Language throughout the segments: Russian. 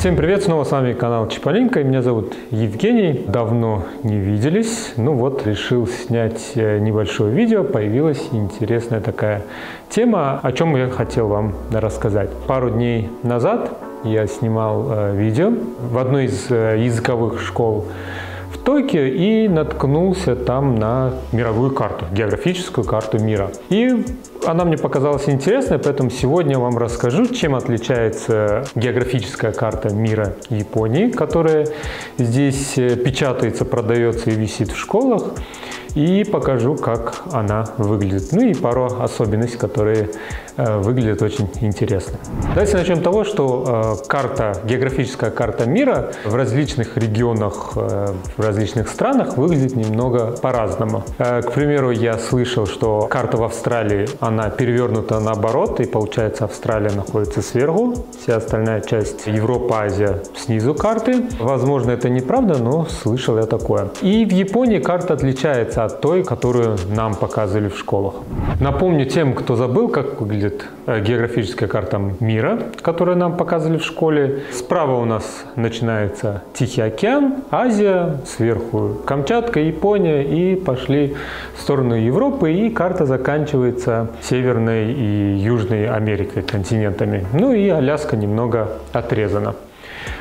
Всем привет, снова с вами канал Чиполинка, и меня зовут Евгений. Давно не виделись, ну вот решил снять небольшое видео, появилась интересная такая тема, о чем я хотел вам рассказать. Пару дней назад я снимал видео в одной из языковых школ в Токио и наткнулся там на мировую карту, географическую карту мира. И она мне показалась интересной, поэтому сегодня я вам расскажу, чем отличается географическая карта мира Японии, которая здесь печатается, продается и висит в школах, и покажу, как она выглядит. Ну и пару особенностей, которые выглядят очень интересно. Давайте начнем с того, что географическая карта мира в различных регионах, в различных странах выглядит немного по-разному. К примеру, я слышал, что карта в Австралии, она перевернута наоборот, и получается Австралия находится сверху, вся остальная часть Европа, Азия снизу карты. Возможно, это неправда, но слышал я такое. И в Японии карта отличается от той, которую нам показывали в школах. Напомню тем, кто забыл, как выглядит географическая карта мира, которую нам показывали в школе. Справа у нас начинается Тихий океан, Азия, сверху Камчатка, Япония, и пошли в сторону Европы, и карта заканчивается Северной и Южной Америкой, континентами. Ну и Аляска немного отрезана.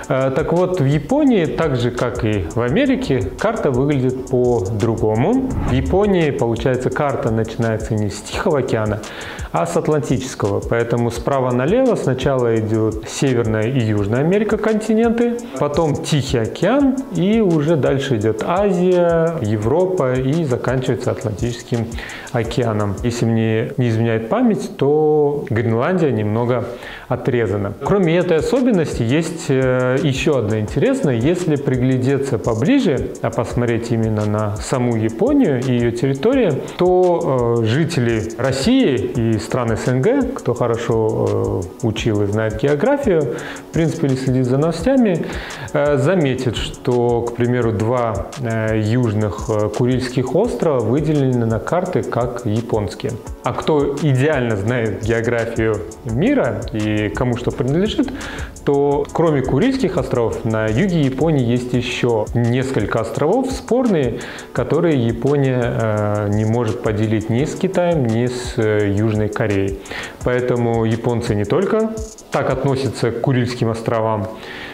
Так вот, в Японии, так же как и в Америке, карта выглядит по-другому. В Японии, получается, карта начинается не с Тихого океана, а с Атлантического. Поэтому справа налево сначала идет Северная и Южная Америка, континенты, потом Тихий океан, и уже дальше идет Азия, Европа и заканчивается Атлантическим океаном. Если мне не изменяет память, то Гренландия немного отрезана. Кроме этой особенности, есть еще одно интересное. Если приглядеться поближе, а посмотреть именно на саму Японию и ее территорию, то жители России и стран СНГ, кто хорошо учил и знает географию, в принципе, или следит за новостями, заметит, что, к примеру, два южных Курильских острова выделены на карты как японские. А кто идеально знает географию мира и кому что принадлежит, то кроме Курильских островов на юге Японии есть еще несколько островов спорные, которые Япония не может поделить ни с Китаем, ни с Южной Кореей. Поэтому японцы не только так относятся к Курильским островам,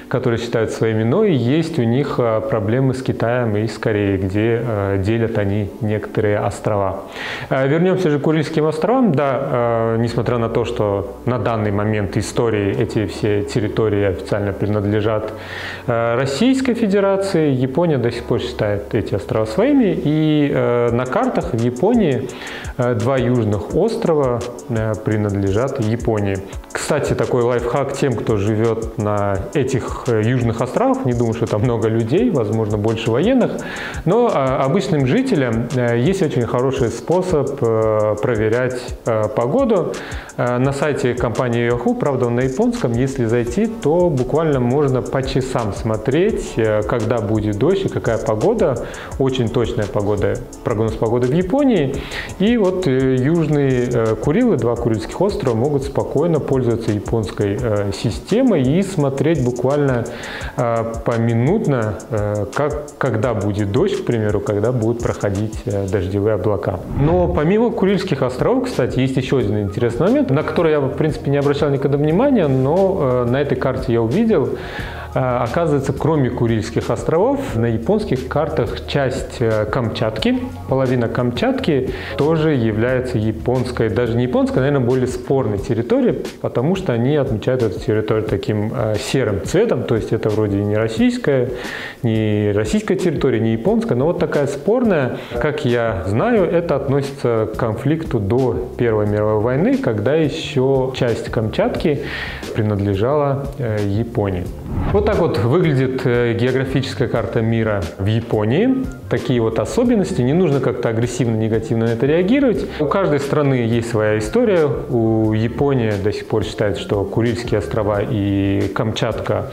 которые считают своими, но и есть у них проблемы с Китаем и с Кореей, где делят они некоторые острова. Вернемся же к Курильским островам. Да, несмотря на то, что на данный момент истории эти все территории официально принадлежат Российской Федерации, Япония до сих пор считает эти острова своими. И на картах в Японии два южных острова принадлежат Японии. Кстати, такой лайфхак тем, кто живет на этих южных островах, не думаю, что там много людей, возможно, больше военных, но обычным жителям есть очень хороший способ проверять погоду. На сайте компании Yahoo, правда, он на японском, если зайти, то буквально можно по часам смотреть, когда будет дождь и какая погода, очень точная погода, прогноз погоды в Японии. И вот южные Курилы, два Курильских острова, могут спокойно пользоваться японской системой и смотреть буквально поминутно, когда будет дождь, к примеру, когда будут проходить дождевые облака. Но помимо Курильских островов, кстати, есть еще один интересный момент, на который я, в принципе, не обращал никогда внимания, но на этой карте я увидел. Оказывается, кроме Курильских островов, на японских картах часть Камчатки, половина Камчатки тоже является японской, даже не японской, наверное, более спорной территорией, потому что они отмечают эту территорию таким серым цветом, то есть это вроде не российская территория, не японская, но вот такая спорная. Как я знаю, это относится к конфликту до Первой мировой войны, когда еще часть Камчатки принадлежала Японии. Вот так вот выглядит географическая карта мира в Японии. Такие вот особенности. Не нужно как-то агрессивно, негативно на это реагировать. У каждой страны есть своя история. У Японии до сих пор считается, что Курильские острова и Камчатка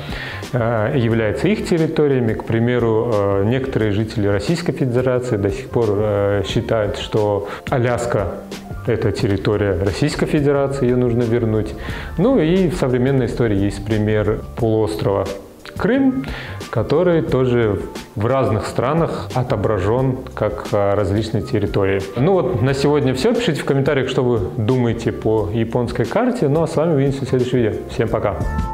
являются их территориями. К примеру, некоторые жители Российской Федерации до сих пор считают, что Аляска Это территория Российской Федерации, ее нужно вернуть. Ну и в современной истории есть пример полуострова Крым, который тоже в разных странах отображен как различные территории. Ну вот на сегодня все. Пишите в комментариях, что вы думаете по японской карте. Ну а с вами увидимся в следующем видео. Всем пока!